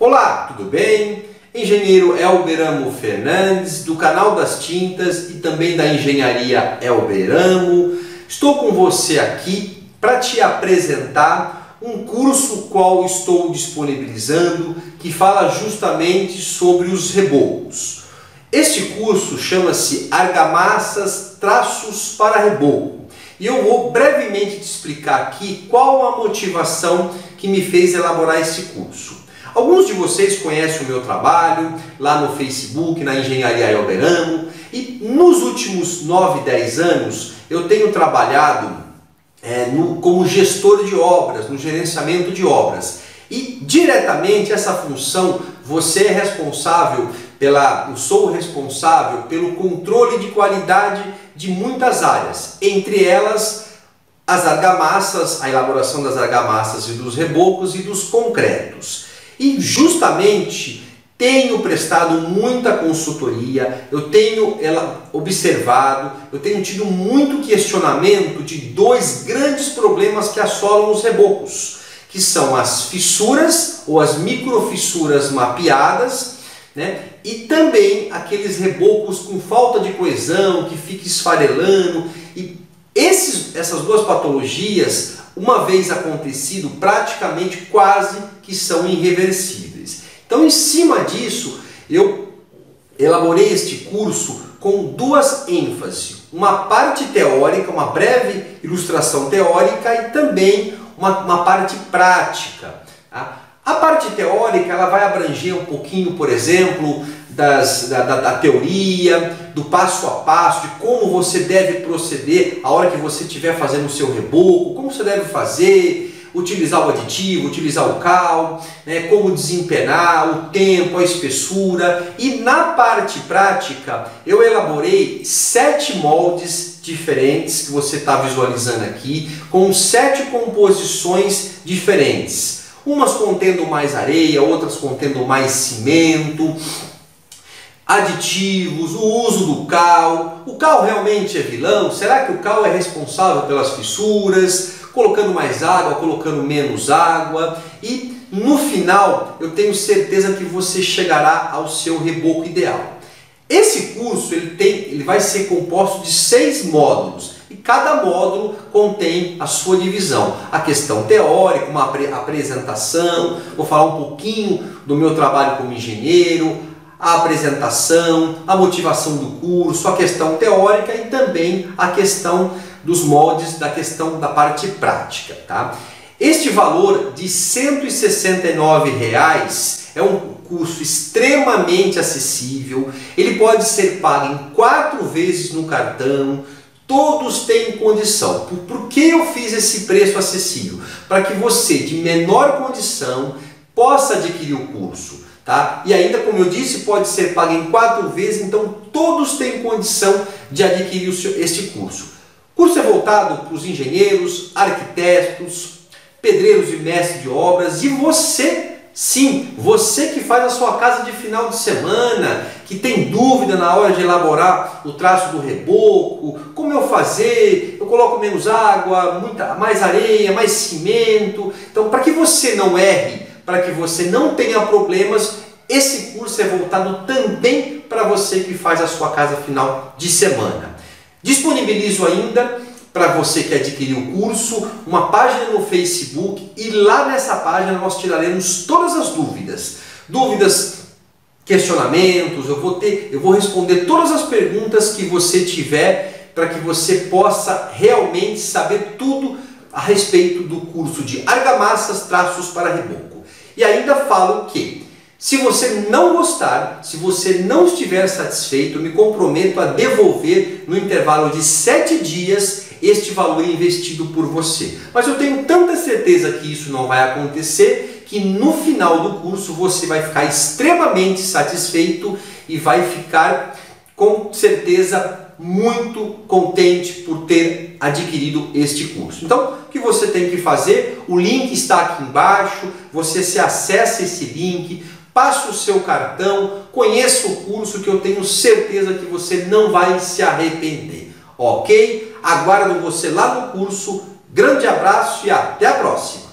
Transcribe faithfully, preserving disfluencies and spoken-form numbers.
Olá, tudo bem? Engenheiro Hélber Amo Fernandes, do Canal das Tintas e também da Engenharia Hélber Amo. Estou com você aqui para te apresentar um curso qual estou disponibilizando que fala justamente sobre os rebocos. Este curso chama-se Argamassas Traços para Reboco e eu vou brevemente te explicar aqui qual a motivação que me fez elaborar esse curso. Alguns de vocês conhecem o meu trabalho lá no Facebook, na Engenharia Hélber Amo, e nos últimos nove, dez anos eu tenho trabalhado é, no, como gestor de obras, no gerenciamento de obras. E diretamente essa função, você é responsável pela, eu sou responsável pelo controle de qualidade de muitas áreas, entre elas as argamassas, a elaboração das argamassas e dos rebocos e dos concretos. E justamente tenho prestado muita consultoria, eu tenho ela, observado, eu tenho tido muito questionamento de dois grandes problemas que assolam os rebocos, que são as fissuras ou as microfissuras mapeadas, né? E também aqueles rebocos com falta de coesão, que fica esfarelando. E esses, essas duas patologias, uma vez acontecido, praticamente quase que são irreversíveis. Então, em cima disso, eu elaborei este curso com duas ênfases. Uma parte teórica, uma breve ilustração teórica e também Uma, uma parte prática. Tá? A parte teórica ela vai abranger um pouquinho, por exemplo, das, da, da, da teoria, do passo a passo, de como você deve proceder a hora que você estiver fazendo o seu reboco, como você deve fazer, utilizar o aditivo, utilizar o cal, né, como desempenar, o tempo, a espessura. E na parte prática eu elaborei sete moldes diferentes que você está visualizando aqui, com sete composições diferentes, umas contendo mais areia, outras contendo mais cimento, aditivos, o uso do cal. O cal realmente é vilão? Será que o cal é responsável pelas fissuras? Colocando mais água, colocando menos água. E no final eu tenho certeza que você chegará ao seu reboco ideal. Esse curso ele tem, ele vai ser composto de seis módulos e cada módulo contém a sua divisão. A questão teórica, uma apresentação, vou falar um pouquinho do meu trabalho como engenheiro, a apresentação, a motivação do curso, a questão teórica e também a questão dos moldes, da questão da parte prática. Tá? Este valor de cento e sessenta e nove reais é um curso extremamente acessível, ele pode ser pago em quatro vezes no cartão, todos têm condição. Por, por que eu fiz esse preço acessível? Para que você, de menor condição, possa adquirir o curso. Tá? E ainda, como eu disse, pode ser pago em quatro vezes, então todos têm condição de adquirir o seu, este curso. O curso é voltado para os engenheiros, arquitetos, pedreiros e mestres de obras, e você, sim, você que faz a sua casa de final de semana, que tem dúvida na hora de elaborar o traço do reboco, como eu fazer, eu coloco menos água, muita, mais areia, mais cimento. Então, para que você não erre, para que você não tenha problemas, esse curso é voltado também para você que faz a sua casa final de semana. Disponibilizo ainda, para você que adquiriu o curso, uma página no Facebook, e lá nessa página nós tiraremos todas as dúvidas. Dúvidas, questionamentos, eu vou ter, eu vou responder todas as perguntas que você tiver para que você possa realmente saber tudo a respeito do curso de Argamassas Traços para Reboco. E ainda falo que, se você não gostar, se você não estiver satisfeito, eu me comprometo a devolver no intervalo de sete dias este valor investido por você. Mas eu tenho tanta certeza que isso não vai acontecer, que no final do curso você vai ficar extremamente satisfeito e vai ficar com certeza muito contente por ter adquirido este curso. Então, o que você tem que fazer? O link está aqui embaixo, você se acessa esse link, passa o seu cartão, conheça o curso que eu tenho certeza que você não vai se arrepender. Ok? Aguardo você lá no curso. Grande abraço e até a próxima!